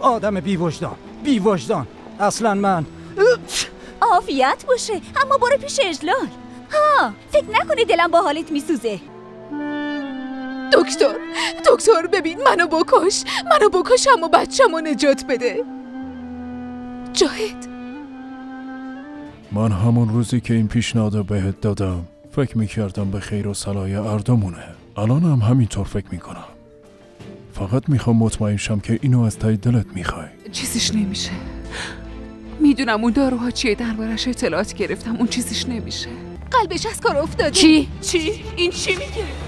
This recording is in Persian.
آدم بی وجدان اصلا من. عافیت باشه، اما برو پیش اجلال. ها فکر نکنه دلم با حالت میسوزه. دکتر ببین، منو بکش اما بچه‌مو نجات بده. جاهد، من همون روزی که این پیشنهادو بهت دادم فکر میکردم به خیر و صلاح اردمونه. الان هم همینطور فکر میکنم. فقط میخوام مطمئن شم که اینو از تای دلت میخوای. چیزیش نمیشه. میدونم اون داروها چیه، دربارش اطلاعات گرفتم. اون چیزیش نمیشه. قلبش از کار افتاده. چی؟ این چی میگه؟